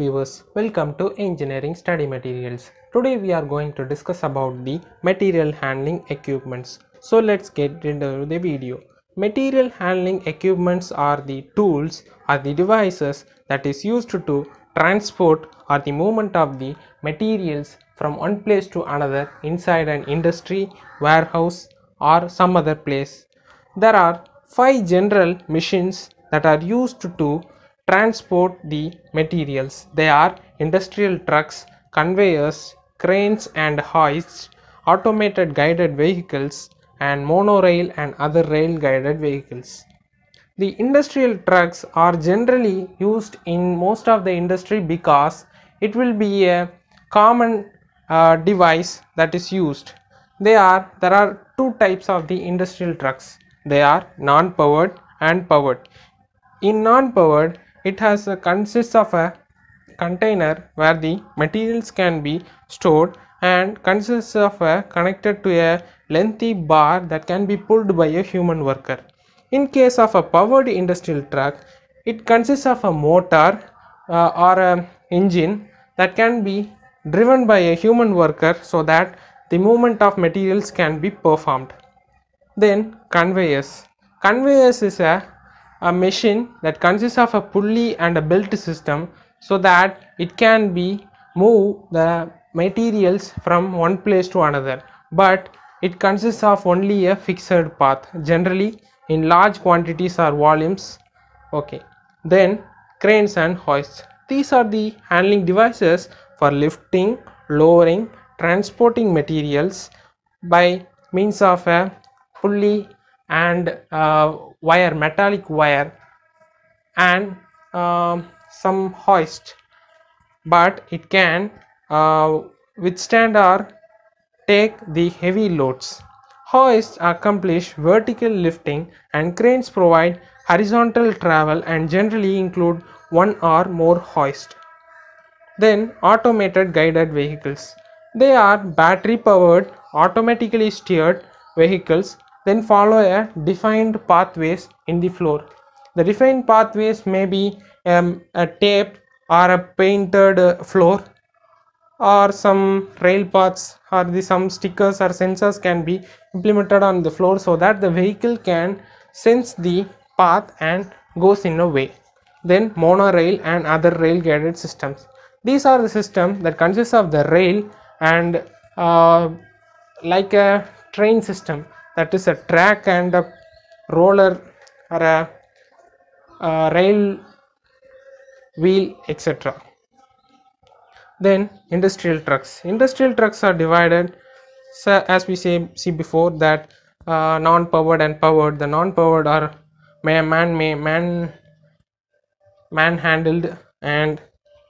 viewers, welcome to Engineering Study Materials. Today we are going to discuss about the material handling equipments. So let's get into the video. Material handling equipments are the tools or the devices that is used to transport or the movement of the materials from one place to another inside an industry, warehouse or some other place. There are 5 general machines that are used to transport the materials. They are industrial trucks, conveyors, cranes and hoists, automated guided vehicles and monorail and other rail guided vehicles. The industrial trucks are generally used in most of the industry because it will be a common device that is used. There are 2 types of the industrial trucks. They are non-powered and powered. In non-powered, it consists of a container where the materials can be stored and consists of a connected to a lengthy bar that can be pulled by a human worker. In case of a powered industrial truck, it consists of a motor or an engine that can be driven by a human worker so that the movement of materials can be performed. Then conveyors. Conveyors is a machine that consists of a pulley and a belt system so that it can be move the materials from one place to another, but it consists of only a fixed path, generally in large quantities or volumes. Okay. Then cranes and hoists. These are the handling devices for lifting, lowering, transporting materials by means of a pulley and wire, metallic wire and some hoist, but it can withstand or take the heavy loads. Hoists accomplish vertical lifting and cranes provide horizontal travel and generally include 1 or more hoists. Then automated guided vehicles. They are battery powered, automatically steered vehicles. Then follow a defined pathways in the floor. The defined pathways may be a taped or a painted floor, or some rail paths or some stickers or sensors can be implemented on the floor so that the vehicle can sense the path and goes in a way. Then monorail and other rail guided systems. These are the system that consists of the rail and like a train system. That is a track and a roller or a rail wheel, etc. Then industrial trucks. Industrial trucks are divided, so as we see before, that non-powered and powered. The non-powered are man-handled and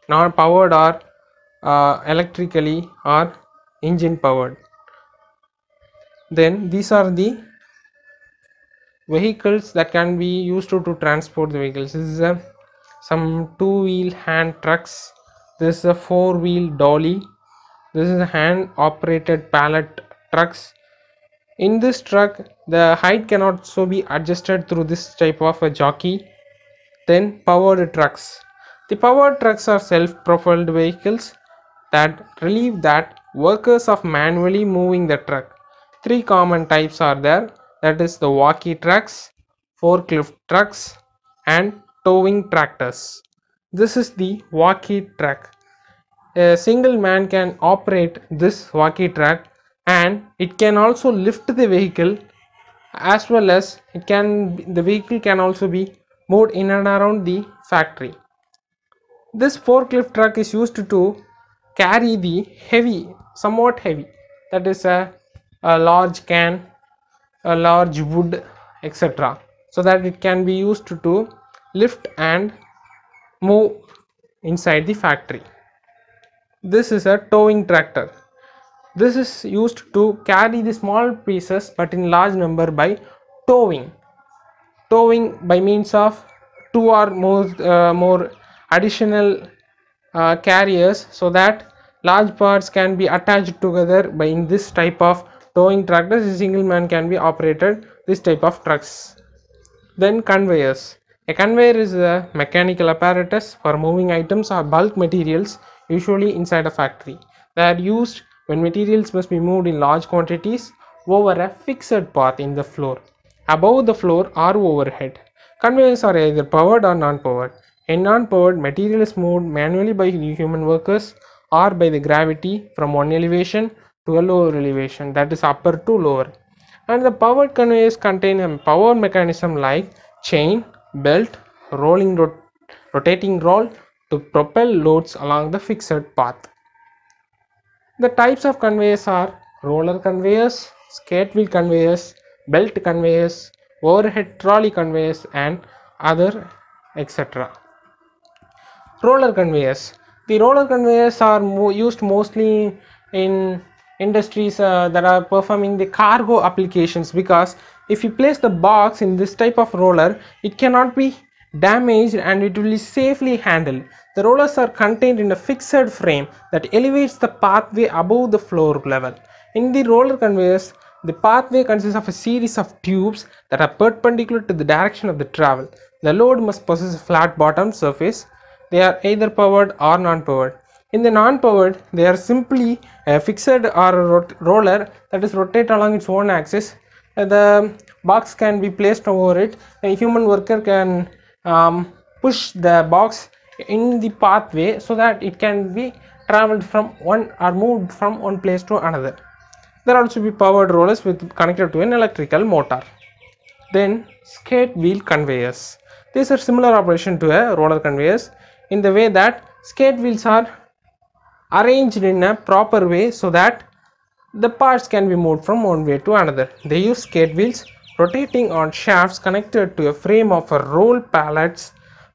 non-powered are electrically or engine-powered. Then these are the vehicles that can be used to transport the vehicles. This is some 2-wheel hand trucks. This is a 4-wheel dolly. This is a hand operated pallet trucks. In this truck, the height can also be adjusted through this type of a jockey. Then powered trucks. The powered trucks are self-propelled vehicles that relieve that workers of manually moving the truck. 3 common types are there, that is the walkie trucks, forklift trucks and towing tractors. This is the walkie truck. A single man can operate this walkie truck and it can also lift the vehicle, as well as the vehicle can also be moved in and around the factory. This forklift truck is used to carry the somewhat heavy, that is a large can, a large wood, etc. so that it can be used to lift and move inside the factory. This is a towing tractor. This is used to carry the small pieces but in large number by towing. Towing by means of 2 or more additional carriers so that large parts can be attached together by in this type of towing tractors. A single man can be operated this type of trucks. Then conveyors. A conveyor is a mechanical apparatus for moving items or bulk materials, usually inside a factory. They are used when materials must be moved in large quantities over a fixed path in the floor, above the floor or overhead. Conveyors are either powered or non-powered. In non-powered, material is moved manually by human workers or by the gravity from one elevation to a lower elevation, that is upper to lower. And the powered conveyors contain a power mechanism like chain, belt, rolling rotating roll to propel loads along the fixed path. The types of conveyors are roller conveyors, skate wheel conveyors, belt conveyors, overhead trolley conveyors and other etc. Roller conveyors. The roller conveyors are used mostly in industries that are performing the cargo applications, because if you place the box in this type of roller, it cannot be damaged and it will be safely handled. The rollers are contained in a fixed frame that elevates the pathway above the floor level. In the roller conveyors, the pathway consists of a series of tubes that are perpendicular to the direction of the travel. The load must possess a flat bottom surface. They are either powered or non-powered. In the non-powered, they are simply a fixed or roller that is rotated along its own axis. The box can be placed over it. A human worker can push the box in the pathway so that it can be traveled from one or moved from one place to another. There also be powered rollers with connected to an electrical motor. Then skate wheel conveyors. These are similar operation to a roller conveyors in the way that skate wheels are arranged in a proper way so that the parts can be moved from one way to another. They use skate wheels rotating on shafts connected to a frame of a roll pallets,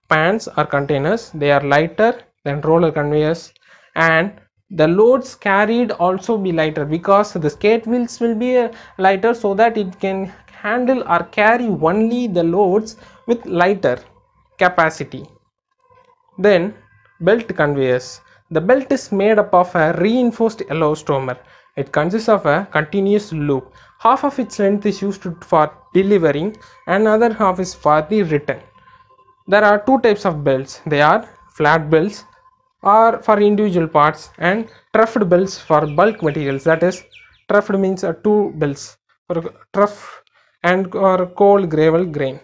pans or containers. They are lighter than roller conveyors and the loads carried also be lighter, because the skate wheels will be lighter so that it can handle or carry only the loads with lighter capacity. Then belt conveyors. The belt is made up of a reinforced elastomer. It consists of a continuous loop. Half of its length is used for delivering and another half is for the return. There are two types of belts. They are flat belts or for individual parts and troughed belts for bulk materials. That is, troughed means two belts for trough and or coal, gravel, grain.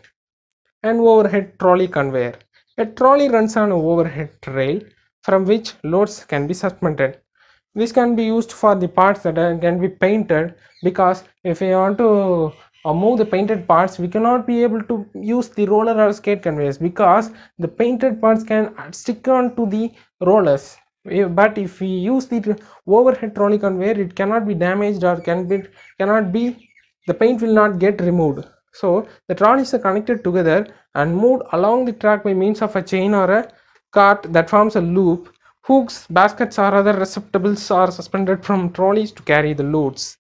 And overhead trolley conveyor. A trolley runs on an overhead rail from which loads can be suspended. This can be used for the parts that can be painted, because if we want to move the painted parts, we cannot be able to use the roller or skate conveyors because the painted parts can stick on to the rollers. But if we use the overhead trolley conveyor, it cannot be damaged or the paint will not get removed. So the trolleys are connected together and moved along the track by means of a chain or a cart that forms a loop. Hooks, baskets or other receptacles are suspended from trolleys to carry the loads.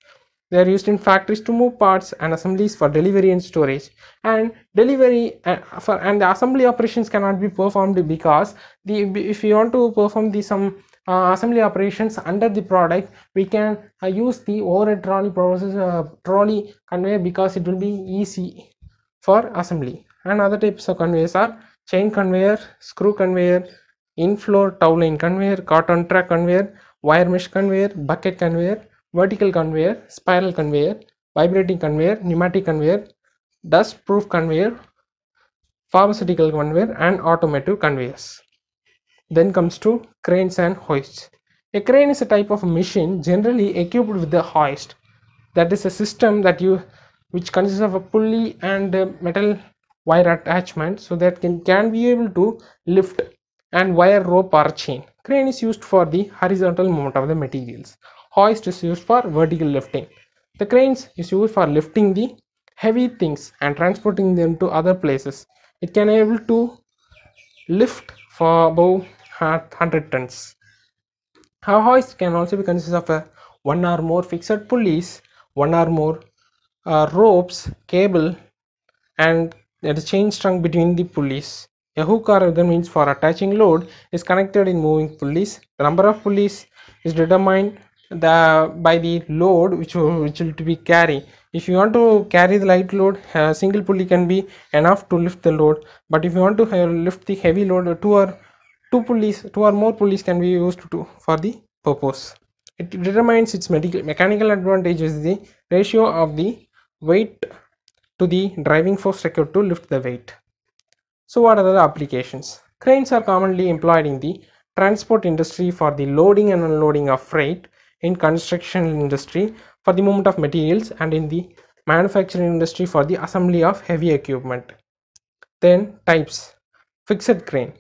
They are used in factories to move parts and assemblies for delivery and storage. And the assembly operations cannot be performed, because if you want to perform some assembly operations under the product, we can use the overhead trolley conveyor, because it will be easy for assembly. And other types of conveyors are chain conveyor, screw conveyor, in-floor towline conveyor, cotton track conveyor, wire mesh conveyor, bucket conveyor, vertical conveyor, spiral conveyor, vibrating conveyor, pneumatic conveyor, dust-proof conveyor, pharmaceutical conveyor and automotive conveyors. Then comes to cranes and hoists. A crane is a type of machine generally equipped with a hoist. That is a system which consists of a pulley and a metal wire attachment so that can be able to lift and wire rope or chain. Crane is used for the horizontal movement of the materials. Hoist is used for vertical lifting. The cranes is used for lifting the heavy things and transporting them to other places. It can be able to lift for above 100 tons. A hoist can also be consist of a one or more fixed pulleys, one or more ropes, cable and the chain strung between the pulleys. A hook or other means for attaching load is connected in moving pulleys. The number of pulleys is determined by the load which will to be carry. If you want to carry the light load, single pulley can be enough to lift the load, but if you want to lift the heavy load, two or more pulleys can be used for the purpose. It determines its mechanical advantage is the ratio of the weight to the driving force required to lift the weight. So what are the applications? Cranes are commonly employed in the transport industry for the loading and unloading of freight, in construction industry for the movement of materials, and in the manufacturing industry for the assembly of heavy equipment. Then types: fixed crane,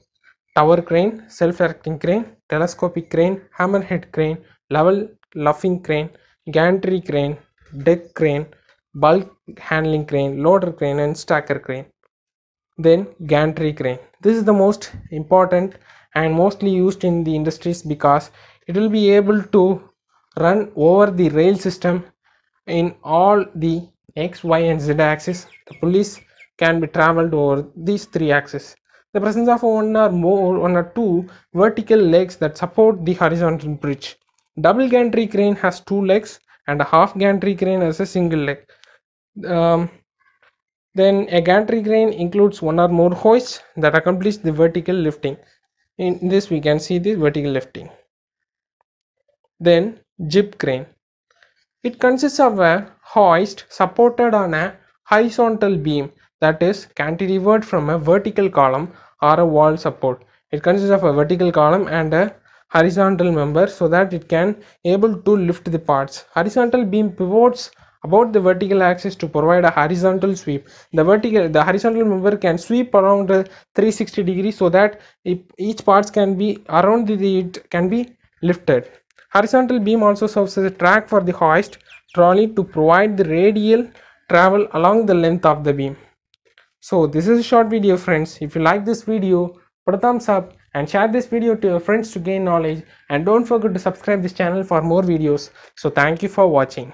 tower crane, self-erecting crane, telescopic crane, hammerhead crane, level luffing crane, gantry crane, deck crane, bulk handling crane, loader crane, and stacker crane. Then gantry crane. This is the most important and mostly used in the industries because it will be able to run over the rail system in all the x, y, and z axis. The pulleys can be traveled over these three axes. The presence of one or two vertical legs that support the horizontal bridge. Double gantry crane has 2 legs and a half gantry crane has a single leg. Then a gantry crane includes one or more hoists that accomplish the vertical lifting. In this we can see the vertical lifting. Then jib crane. It consists of a hoist supported on a horizontal beam, that is cantilevered from a vertical column or a wall support. It consists of a vertical column and a horizontal member so that it can able to lift the parts. Horizontal beam pivots about the vertical axis to provide a horizontal sweep. The horizontal member can sweep around 360 degrees so that each part can be around it can be lifted. Horizontal beam also serves as a track for the hoist trolley to provide the radial travel along the length of the beam. So this is a short video, friends. If you like this video, put a thumbs up and share this video to your friends to gain knowledge, and don't forget to subscribe this channel for more videos. So thank you for watching.